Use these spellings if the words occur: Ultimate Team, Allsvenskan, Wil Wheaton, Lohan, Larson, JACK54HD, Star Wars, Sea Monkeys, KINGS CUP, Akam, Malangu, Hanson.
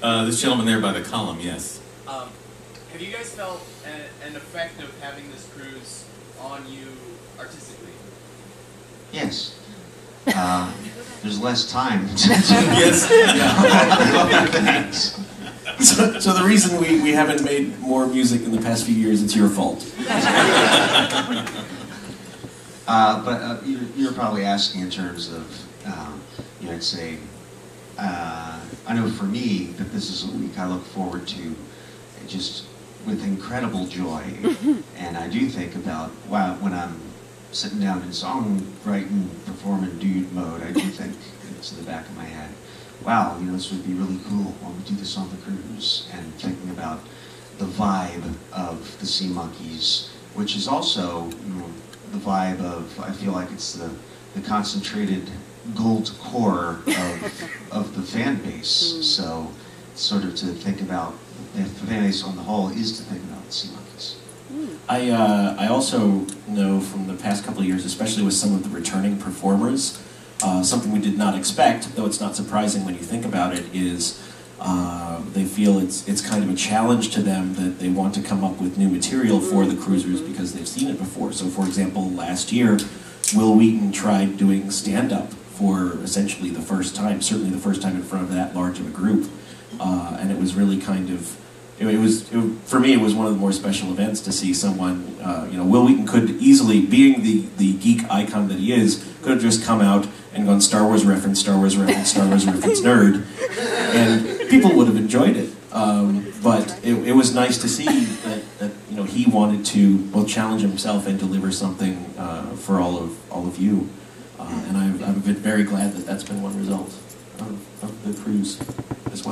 This gentleman there by the column, yes. Have you guys felt an effect of having this cruise on you artistically? Yes. There's less time. Yes. Thanks. So the reason we haven't made more music in the past few years, it's your fault. But you're probably asking in terms of, you know, I'd say, I know for me that this is a week I look forward to just with incredible joy. And I do think about, wow, when I'm sitting down in songwriting, performing dude mode, I do think it's in the back of my head, wow, you know, this would be really cool when we do this on the cruise, and thinking about the vibe of the Sea Monkeys, which is also, you know, the vibe of, I feel like it's the concentrated gold core of the fan base. So sort of to think about the fan base on the whole is to think about the Sea Monkeys. I also know from the past couple of years, especially with some of the returning performers, something we did not expect, though it's not surprising when you think about it, is they feel it's kind of a challenge to them that they want to come up with new material for the cruisers because they've seen it before. So for example, last year, Wil Wheaton tried doing stand-up for essentially the first time, certainly the first time in front of that large of a group. And it was really kind of, for me, it was one of the more special events to see someone, you know, Wil Wheaton could easily, being the geek icon that he is, could have just come out and gone Star Wars reference, Star Wars reference, Star Wars reference, nerd, and people would have enjoyed it. But it was nice to see that you know, he wanted to both challenge himself and deliver something for all of you. And I've been very glad that that's been one result of the cruise as well.